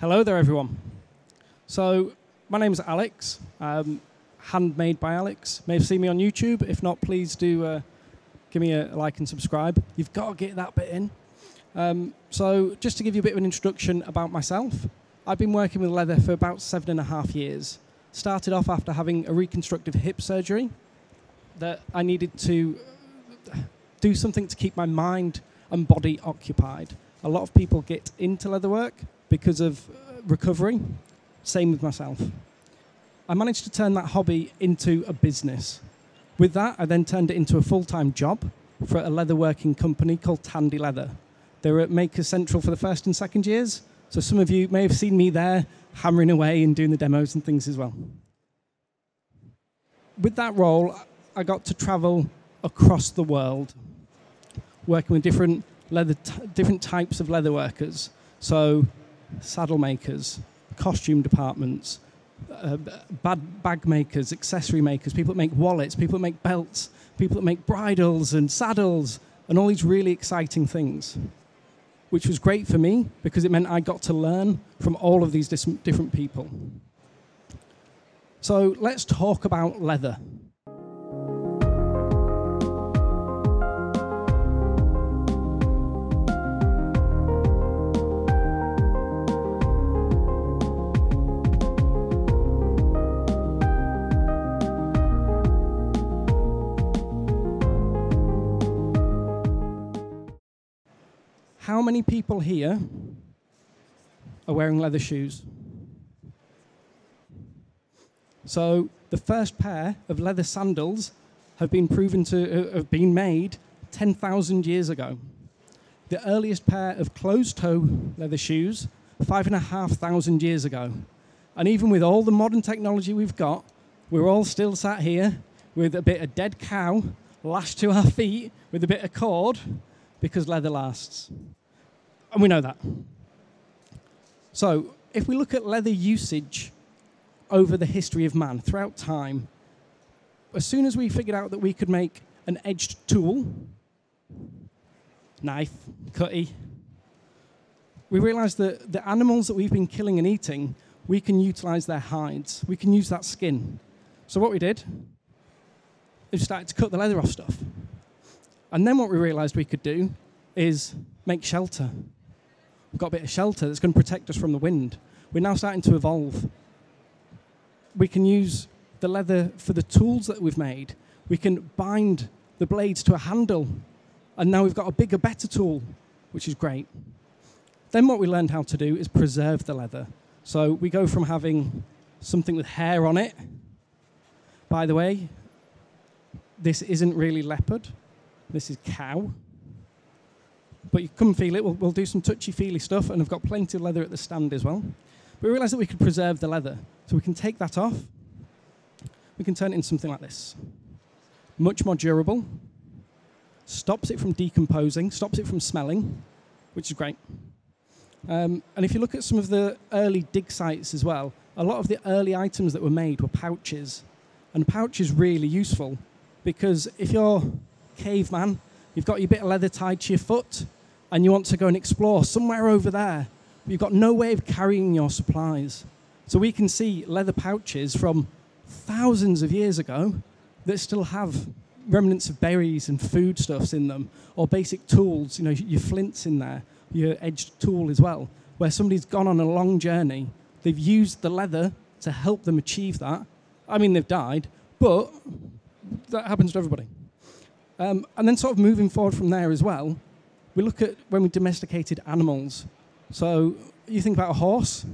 Hello there, everyone. So my name's Alex, handmade by Alex. You may have seen me on YouTube. If not, please do give me a like and subscribe. You've got to get that bit in. So just to give you a bit of an introduction about myself, I've been working with leather for about 7.5 years. Started off after having a reconstructive hip surgery that I needed to do something to keep my mind and body occupied. A lot of people get into leatherwork because of recovery. Same with myself. I managed to turn that hobby into a business. With that, I then turned it into a full-time job for a leatherworking company called Tandy Leather. They were at Maker Central for the first and second years, so some of you may have seen me there hammering away and doing the demos and things as well. With that role, I got to travel across the world, working with different types of leather workers. So saddle makers, costume departments, bag makers, accessory makers, people that make wallets, people that make belts, people that make bridles and saddles, and all these really exciting things, which was great for me because it meant I got to learn from all of these different people. So let's talk about leather. How many people here are wearing leather shoes? So the first pair of leather sandals have been proven to have been made 10,000 years ago. The earliest pair of closed-toe leather shoes, 5,500 years ago. And even with all the modern technology we've got, we're all still sat here with a bit of dead cow lashed to our feet with a bit of cord, because leather lasts. And we know that. So if we look at leather usage over the history of man, throughout time, as soon as we figured out that we could make an edged tool, knife, cutty, we realized that the animals that we've been killing and eating, we can utilize their hides. We can use that skin. So what we did is started to cut the leather off stuff. And then what we realized we could do is make shelter. We've got a bit of shelter that's going to protect us from the wind. We're now starting to evolve. We can use the leather for the tools that we've made. We can bind the blades to a handle. And now we've got a bigger, better tool, which is great. Then what we learned how to do is preserve the leather. So we go from having something with hair on it. By the way, this isn't really leopard. This is cow, but you come feel it. We'll do some touchy-feely stuff, and I've got plenty of leather at the stand as well. But we realized that we could preserve the leather, so we can take that off. We can turn it into something like this. Much more durable, stops it from decomposing, stops it from smelling, which is great. And if you look at some of the early dig sites as well, a lot of the early items that were made were pouches, and a pouch is really useful because if you're caveman, you've got your bit of leather tied to your foot and you want to go and explore somewhere over there, but you've got no way of carrying your supplies. So we can see leather pouches from thousands of years ago that still have remnants of berries and foodstuffs in them, or basic tools, you know, your flints in there, your edged tool as well, where somebody's gone on a long journey. They've used the leather to help them achieve that. I mean, they've died, but that happens to everybody. And then sort of moving forward from there as well, we look at when we domesticated animals. So you think about a horse.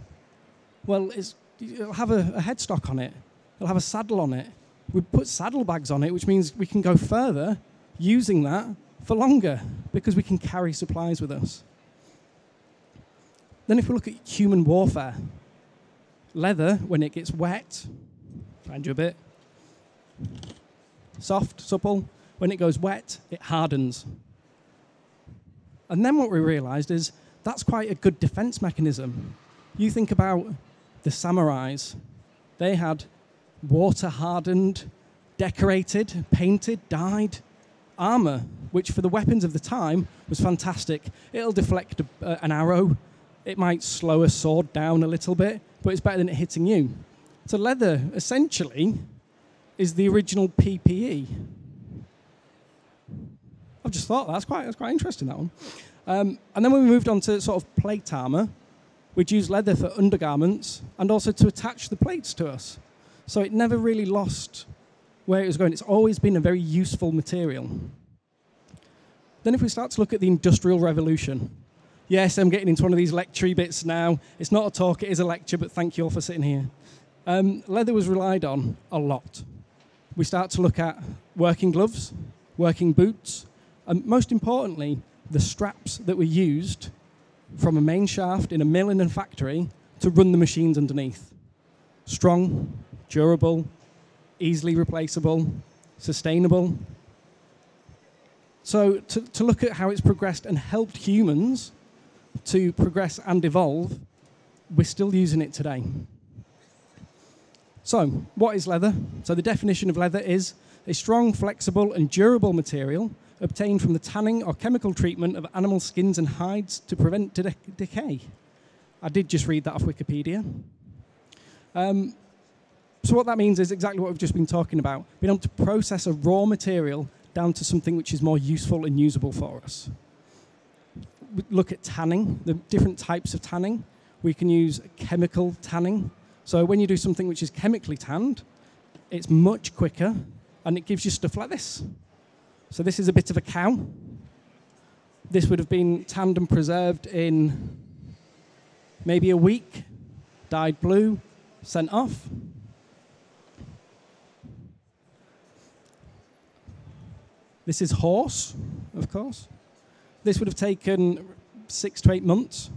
Well, it'll have a headstock on it. It'll have a saddle on it. We put saddlebags on it, which means we can go further using that for longer because we can carry supplies with us. Then if we look at human warfare, leather, when it gets wet, find you a bit, soft, supple. When it goes wet, it hardens. And then what we realized is that's quite a good defense mechanism. You think about the samurais. They had water-hardened, decorated, painted, dyed armor, which for the weapons of the time was fantastic. It'll deflect an arrow. It might slow a sword down a little bit, but it's better than it hitting you. So leather, essentially, is the original PPE. I've just thought that's quite interesting, that one. And then when we moved on to sort of plate armour, we'd use leather for undergarments and also to attach the plates to us. So it never really lost where it was going. It's always been a very useful material. Then if we start to look at the Industrial Revolution. Yes, I'm getting into one of these lecture bits now. It's not a talk, it is a lecture, but thank you all for sitting here. Leather was relied on a lot. We start to look at working gloves, working boots, and most importantly, the straps that were used from a main shaft in a mill and a factory to run the machines underneath. Strong, durable, easily replaceable, sustainable. So to look at how it's progressed and helped humans to progress and evolve, we're still using it today. So what is leather? So the definition of leather is a strong, flexible and durable material obtained from the tanning or chemical treatment of animal skins and hides to prevent decay. I did just read that off Wikipedia. So what that means is exactly what we've just been talking about, being able to process a raw material down to something which is more useful and usable for us. We look at tanning, the different types of tanning. We can use chemical tanning. So when you do something which is chemically tanned, it's much quicker and it gives you stuff like this. So this is a bit of a cow. This would have been tanned and preserved in maybe a week, dyed blue, sent off. This is horse, of course. This would have taken 6 to 8 months.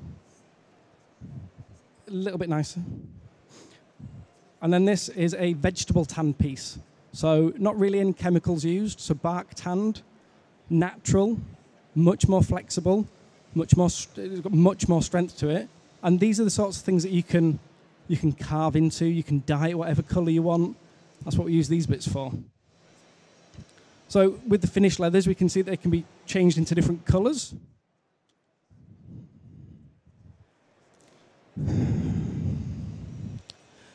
A little bit nicer. And then this is a vegetable tan piece. So not really any chemicals used, so bark tanned, natural, much more flexible, much more strength to it. And these are the sorts of things that you can carve into, you can dye it whatever colour you want. That's what we use these bits for. So with the finished leathers, we can see they can be changed into different colours.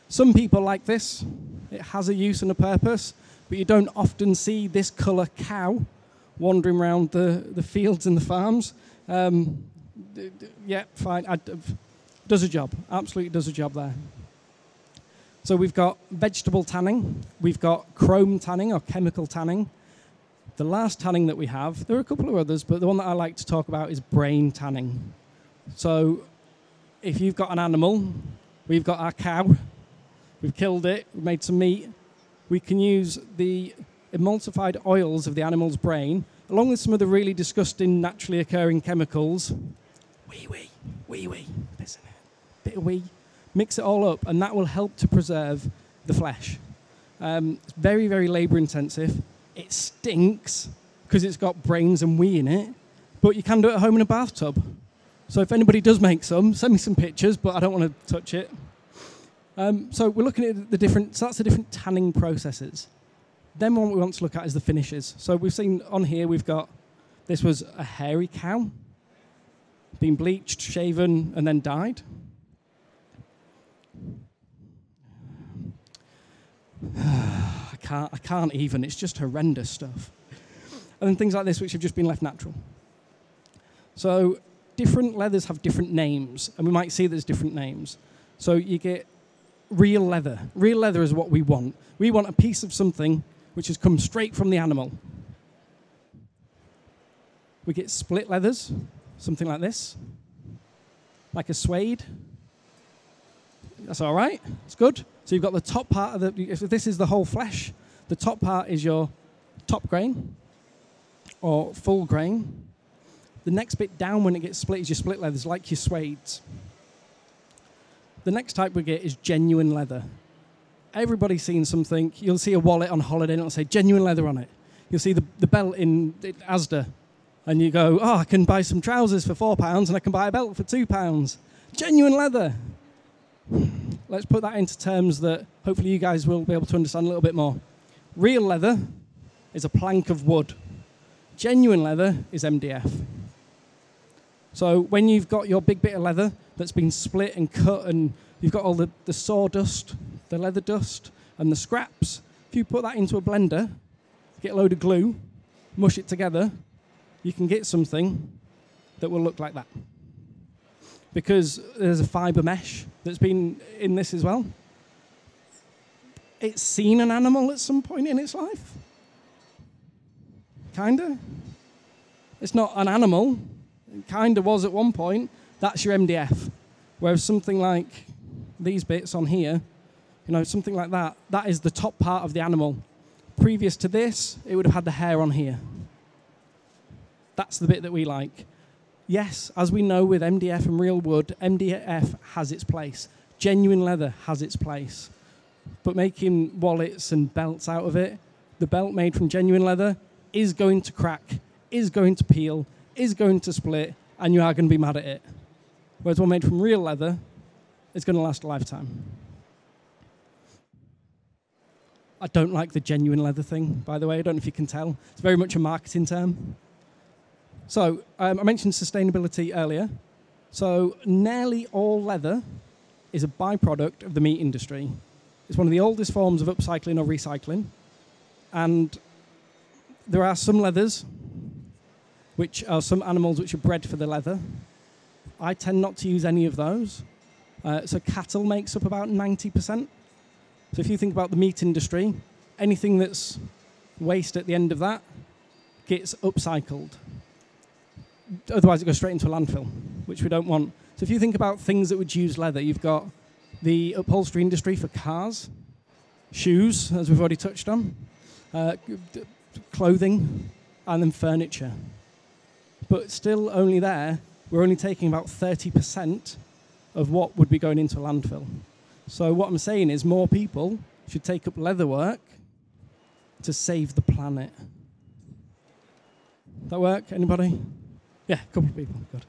Some people like this. It has a use and a purpose, but you don't often see this colour cow wandering around the fields and the farms. Yeah, fine. Does a job. Absolutely does a job there. So we've got vegetable tanning, we've got chrome tanning or chemical tanning. The last tanning that we have, there are a couple of others, but the one that I like to talk about is brain tanning. So if you've got an animal, we've got our cow, we've killed it, we've made some meat, we can use the emulsified oils of the animal's brain, along with some of the really disgusting naturally occurring chemicals. Wee wee, bit of wee. Mix it all up, and that will help to preserve the flesh. It's very, very labour-intensive. It stinks because it's got brains and wee in it, but you can do it at home in a bathtub. So if anybody does make some, send me some pictures, but I don't want to touch it. So we're looking at the different, so that's the different tanning processes. Then what we want to look at is the finishes. So we've seen on here, we've got, this was a hairy cow, being bleached, shaven, and then dyed. I can't even, it's just horrendous stuff. And then things like this which have just been left natural. So different leathers have different names, and we might see there's different names. So you get real leather. Real leather is what we want. We want a piece of something which has come straight from the animal. We get split leathers, something like this, like a suede. That's all right, it's good. So you've got the top part of the, if this is the whole flesh, the top part is your top grain or full grain. The next bit down when it gets split is your split leathers, like your suedes. The next type we get is genuine leather. Everybody's seen something. You'll see a wallet on holiday and it'll say genuine leather on it. You'll see the belt in Asda and you go, oh, I can buy some trousers for £4 and I can buy a belt for £2. Genuine leather. Let's put that into terms that hopefully you guys will be able to understand a little bit more. Real leather is a plank of wood. Genuine leather is MDF. So when you've got your big bit of leather that's been split and cut and you've got all the sawdust, the leather dust and the scraps, if you put that into a blender, get a load of glue, mush it together, you can get something that will look like that. Because there's a fibre mesh that's been in this as well. It's seen an animal at some point in its life. Kinda. It's not an animal. It kinda was at one point. That's your MDF. Whereas something like these bits on here, you know, something like that, that is the top part of the animal. Previous to this, it would have had the hair on here. That's the bit that we like. Yes, as we know with MDF and real wood, MDF has its place. Genuine leather has its place. But making wallets and belts out of it, the belt made from genuine leather is going to crack, is going to peel, is going to split, and you are going to be mad at it. Whereas one made from real leather, it's going to last a lifetime. I don't like the genuine leather thing, by the way. I don't know if you can tell. It's very much a marketing term. So I mentioned sustainability earlier. So nearly all leather is a byproduct of the meat industry. It's one of the oldest forms of upcycling or recycling. And there are some leathers, which are some animals which are bred for the leather. I tend not to use any of those. So cattle makes up about 90%. So if you think about the meat industry, anything that's waste at the end of that gets upcycled. Otherwise, it goes straight into a landfill, which we don't want. So if you think about things that would use leather, you've got the upholstery industry for cars, shoes, as we've already touched on, clothing, and then furniture. But still only there, we're only taking about 30% of what would be going into a landfill. So what I'm saying is more people should take up leatherwork to save the planet. That work? Anybody? Yeah, a couple of people. Good.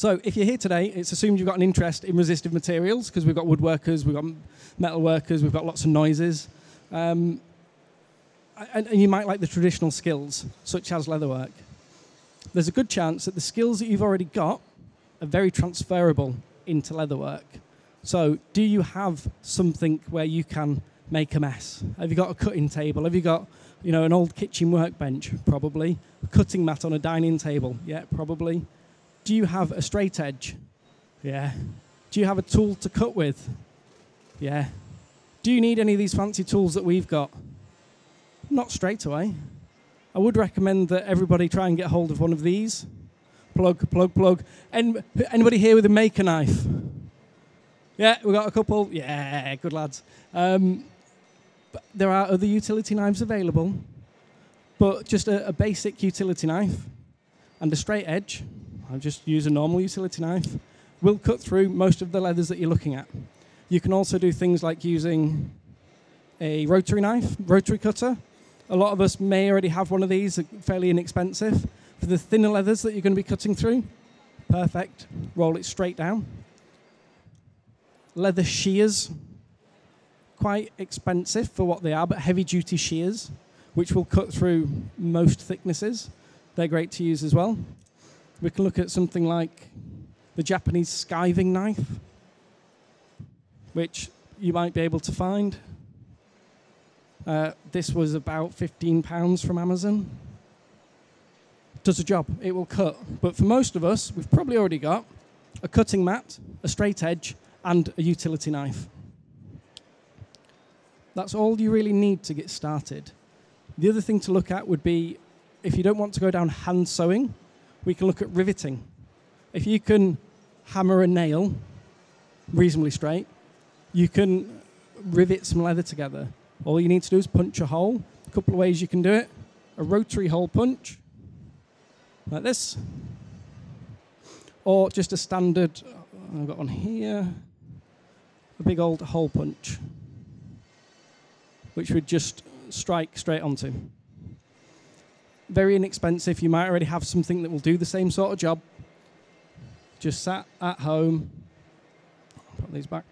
So if you're here today, it's assumed you've got an interest in resistive materials because we've got woodworkers, we've got metal workers, we've got lots of noises. And you might like the traditional skills, such as leatherwork. There's a good chance that the skills that you've already got are very transferable into leatherwork. So do you have something where you can make a mess? Have you got a cutting table? Have you got, you know, an old kitchen workbench? Probably. A cutting mat on a dining table? Yeah, probably. Do you have a straight edge? Yeah. Do you have a tool to cut with? Yeah. Do you need any of these fancy tools that we've got? Not straight away. I would recommend that everybody try and get hold of one of these. Plug, plug, plug. Anybody here with a maker knife? Yeah, we've got a couple. Yeah, good lads. But there are other utility knives available, but just a basic utility knife and a straight edge, I'll just use a normal utility knife, will cut through most of the leathers that you're looking at. You can also do things like using a rotary knife, rotary cutter. A lot of us may already have one of these, fairly inexpensive. For the thinner leathers that you're going to be cutting through, perfect, roll it straight down. Leather shears, quite expensive for what they are, but heavy-duty shears, which will cut through most thicknesses. They're great to use as well. We can look at something like the Japanese skiving knife, which you might be able to find. This was about £15 from Amazon. Does a job. It will cut. But for most of us, we've probably already got a cutting mat, a straight edge, and a utility knife. That's all you really need to get started. The other thing to look at would be, if you don't want to go down hand sewing, we can look at riveting. If you can hammer a nail reasonably straight, you can rivet some leather together. All you need to do is punch a hole. A couple of ways you can do it. A rotary hole punch, like this. Or just a standard, I've got one here. A big old hole punch, which would just strike straight onto. Very inexpensive. You might already have something that will do the same sort of job. Just sat at home. Put these back.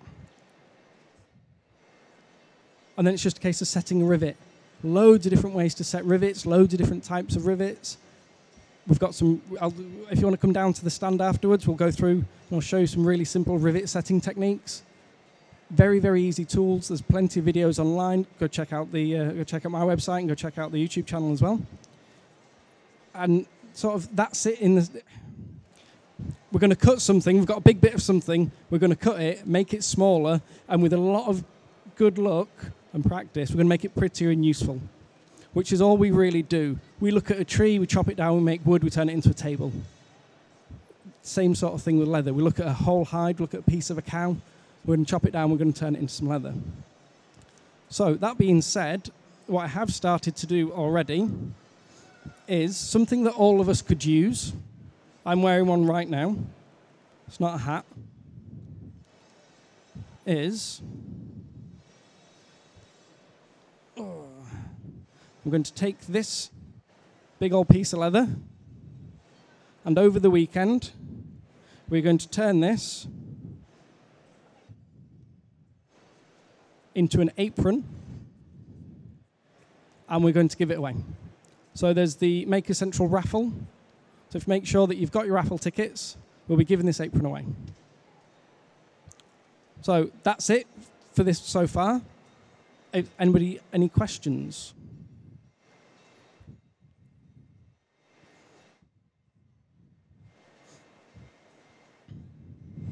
And then it's just a case of setting a rivet. Loads of different ways to set rivets, loads of different types of rivets. We've got some, if you want to come down to the stand afterwards, we'll go through and I'll show you some really simple rivet setting techniques. Very, very easy tools. There's plenty of videos online. Go check out the go check out my website and go check out the YouTube channel as well. And sort of that's it. We're going to cut something. We've got a big bit of something. We're going to cut it, make it smaller, and with a lot of good luck and practice, we're going to make it prettier and useful, which is all we really do. We look at a tree, we chop it down, we make wood, we turn it into a table. Same sort of thing with leather. We look at a whole hide, look at a piece of a cow, we're going to chop it down, we're going to turn it into some leather. So that being said, what I have started to do already is something that all of us could use. I'm wearing one right now. It's not a hat. I'm going to take this big old piece of leather, and over the weekend, we're going to turn this into an apron, and we're going to give it away. So there's the Maker Central raffle. So if you make sure that you've got your raffle tickets, we'll be giving this apron away. So that's it for this so far. If anybody, any questions?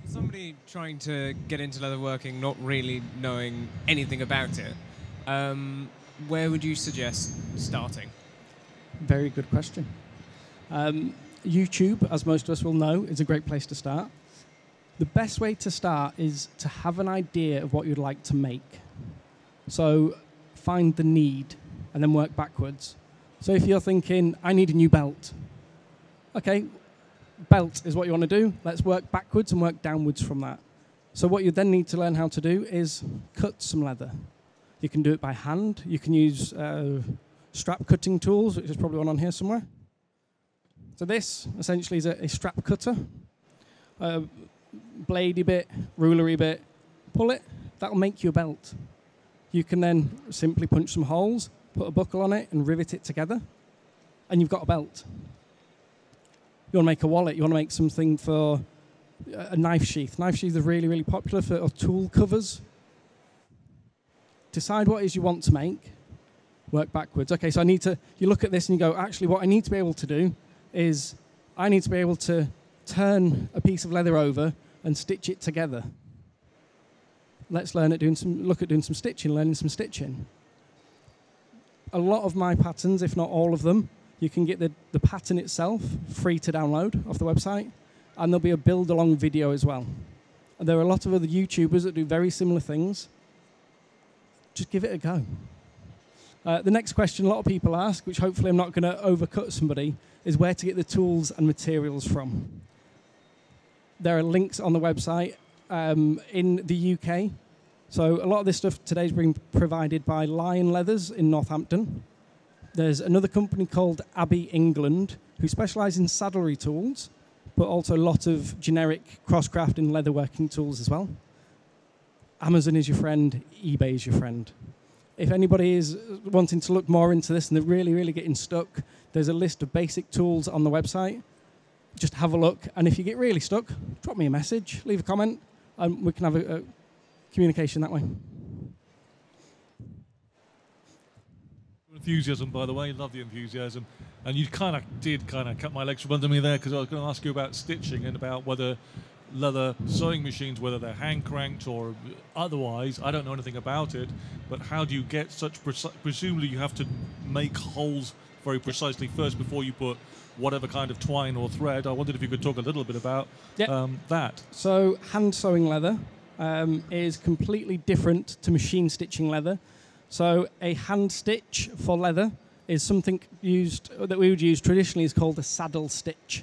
Somebody trying to get into leatherworking, not really knowing anything about it, where would you suggest starting? Very good question. YouTube, as most of us will know, is a great place to start. The best way to start is to have an idea of what you'd like to make. So find the need and then work backwards. So if you're thinking, I need a new belt. Okay. Belt is what you want to do. Let's work backwards and work downwards from that. So what you then need to learn how to do is cut some leather. You can do it by hand. You can use strap cutting tools, which is probably one on here somewhere. So this essentially is a strap cutter, a bladey bit, rulery bit. Pull it. That'll make you a belt. You can then simply punch some holes, put a buckle on it, and rivet it together, and you've got a belt. You want to make a wallet, you want to make something for a knife sheath. Knife sheaths are really, really popular for tool covers. Decide what it is you want to make, work backwards. Okay, so I need to, you look at this and you go, actually what I need to be able to do is I need to be able to turn a piece of leather over and stitch it together. Let's learn at doing some, look at doing some stitching, learning some stitching. A lot of my patterns, if not all of them, you can get the pattern itself free to download off the website, and there'll be a build-along video as well. And there are a lot of other YouTubers that do very similar things. Just give it a go. The next question a lot of people ask, which hopefully I'm not going to overcut somebody, is where to get the tools and materials from. There are links on the website in the UK. So a lot of this stuff today is being provided by Lion Leathers in Northampton. There's another company called Abbey England who specialise in saddlery tools, but also a lot of generic cross-craft and leatherworking tools as well. Amazon is your friend, eBay is your friend. If anybody is wanting to look more into this and they're really, really getting stuck, there's a list of basic tools on the website. Just have a look, and if you get really stuck, drop me a message, leave a comment, and we can have a communication that way. Enthusiasm, by the way, love the enthusiasm. And you kind of cut my legs from under me there, because I was going to ask you about stitching and about whether leather sewing machines, whether they're hand cranked or otherwise, I don't know anything about it, but how do you get such presumably you have to make holes very precisely first before you put whatever kind of twine or thread. I wondered if you could talk a little bit about that. So hand sewing leather is completely different to machine stitching leather. So a hand stitch for leather is something used that we would use traditionally is called a saddle stitch.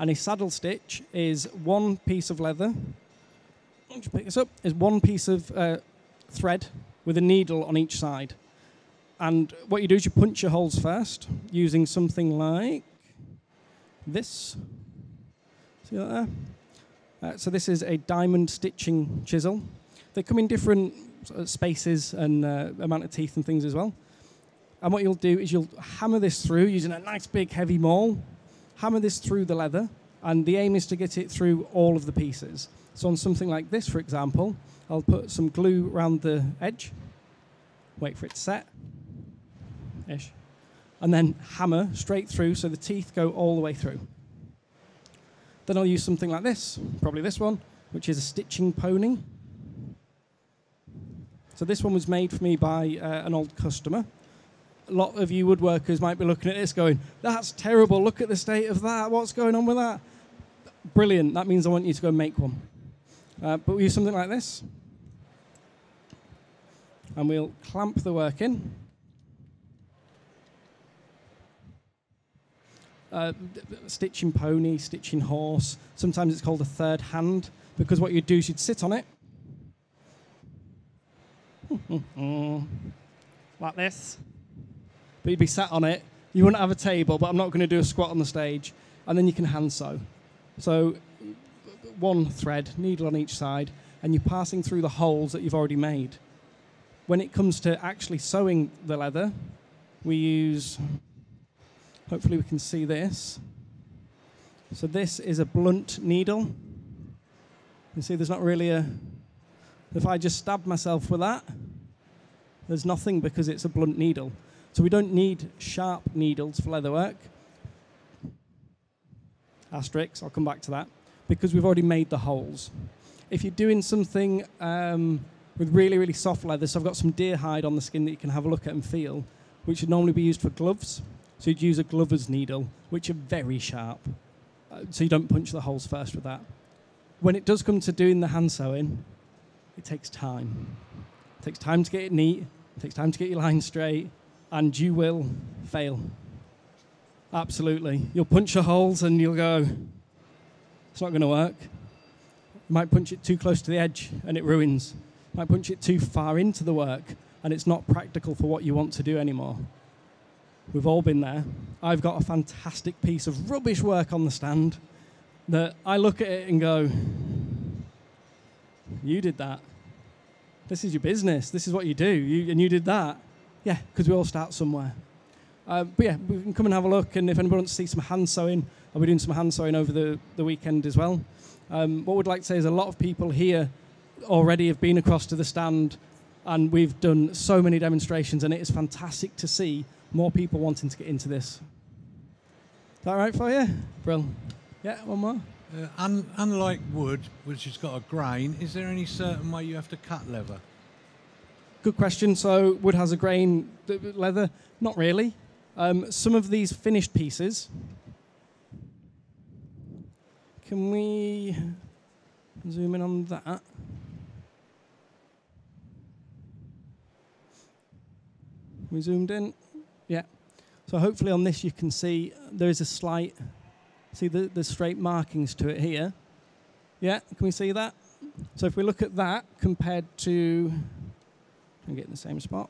And a saddle stitch is one piece of leather, let me pick this up, is one piece of thread with a needle on each side. And what you do is you punch your holes first using something like this. See that there? So this is a diamond stitching chisel. They come in different spaces and amount of teeth and things as well. And what you'll do is you'll hammer this through using a nice big heavy maul, hammer this through the leather, and the aim is to get it through all of the pieces. So on something like this, for example, I'll put some glue around the edge, wait for it to set-ish, and then hammer straight through so the teeth go all the way through. Then I'll use something like this, probably this one, which is a stitching pony. So this one was made for me by an old customer. A lot of you woodworkers might be looking at this going, that's terrible, look at the state of that, what's going on with that? Brilliant, that means I want you to go and make one. But we use something like this. And we'll clamp the work in. Stitching pony, stitching horse. Sometimes it's called a third hand, because what you'd do is you'd sit on it. Like this. But you'd be sat on it. You wouldn't have a table, but I'm not going to do a squat on the stage. And then you can hand sew. So one thread, needle on each side, and you're passing through the holes that you've already made. When it comes to actually sewing the leather, we use... Hopefully we can see this. So this is a blunt needle. You see there's not really a... If I just stab myself with that, there's nothing because it's a blunt needle. So we don't need sharp needles for leatherwork. Asterisks, I'll come back to that. Because we've already made the holes. If you're doing something with really, really soft leather, so I've got some deer hide on the skin that you can have a look at and feel, which would normally be used for gloves. So you'd use a glover's needle, which are very sharp, so you don't punch the holes first with that. When it does come to doing the hand sewing, it takes time. It takes time to get it neat, it takes time to get your line straight, and you will fail. Absolutely. You'll punch the holes and you'll go, it's not going to work. You might punch it too close to the edge and it ruins. You might punch it too far into the work and it's not practical for what you want to do anymore. We've all been there. I've got a fantastic piece of rubbish work on the stand that I look at it and go, you did that. This is your business. This is what you do. And you did that. Yeah, because we all start somewhere. But yeah, we can come and have a look. And if anybody wants to see some hand sewing, I'll be doing some hand sewing over the weekend as well. What we'd like to say is a lot of people here already have been across to the stand and we've done so many demonstrations and it is fantastic to see more people wanting to get into this. Is that right for you? Brill. Yeah, one more. Unlike wood, which has got a grain, is there any certain way you have to cut leather? Good question. So wood has a grain, leather, not really. Some of these finished pieces. Can we zoom in on that? We zoomed in. Yeah, so hopefully on this you can see there is a slight, see the straight markings to it here. Yeah, can we see that? So if we look at that compared to, I'm getting the same spot,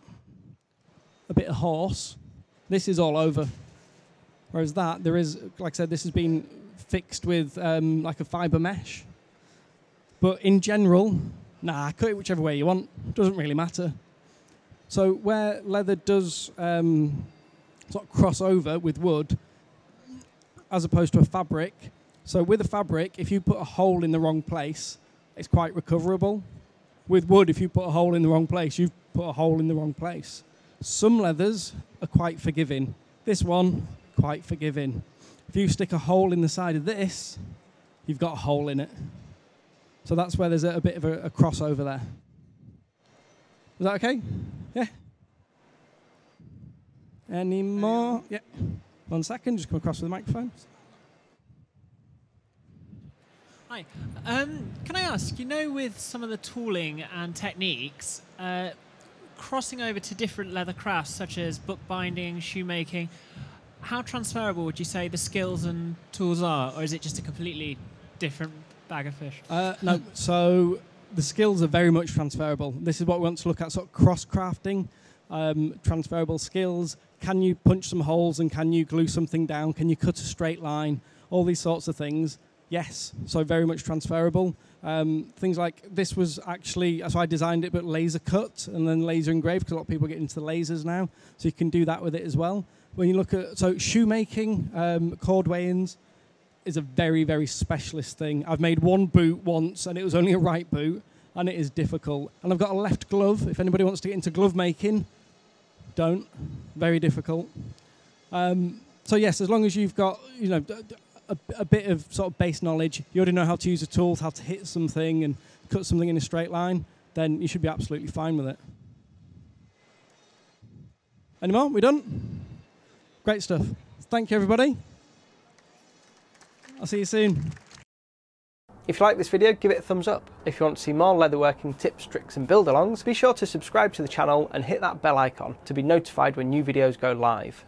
a bit of horse, this is all over. Whereas that, there is, like I said, this has been fixed with like a fibre mesh. But in general, nah, cut it whichever way you want, doesn't really matter. So where leather does sort of cross over with wood, as opposed to a fabric, so with a fabric, if you put a hole in the wrong place, it's quite recoverable. With wood, if you put a hole in the wrong place, you've put a hole in the wrong place. Some leathers are quite forgiving. This one, quite forgiving. If you stick a hole in the side of this, you've got a hole in it. So that's where there's a bit of a crossover there. Is that okay? Yeah. Any more? Yeah. 1 second, just come across with the microphone. Hi. Can I ask, you know, with some of the tooling and techniques, crossing over to different leather crafts such as bookbinding, shoemaking, how transferable would you say the skills and tools are, or is it just a completely different bag of fish? No, so... The skills are very much transferable. This is what we want to look at, sort of cross-crafting, transferable skills. Can you punch some holes and can you glue something down? Can you cut a straight line? All these sorts of things. Yes, so very much transferable. Things like this was actually, so I designed it, but laser cut and then laser engraved, because a lot of people get into the lasers now. So you can do that with it as well. when you look at, so shoemaking, cordwainers, is a very, very specialist thing. I've made one boot once, and it was only a right boot, and it is difficult. And I've got a left glove. If anybody wants to get into glove making, don't. Very difficult. So yes, as long as you've got, you know, a bit of sort of base knowledge, you already know how to use a tool, how to hit something and cut something in a straight line, then you should be absolutely fine with it. Any more? We done? Great stuff. Thank you, everybody. I'll see you soon. If you like this video, give it a thumbs up. If you want to see more leatherworking tips, tricks and build-alongs, be sure to subscribe to the channel and hit that bell icon to be notified when new videos go live.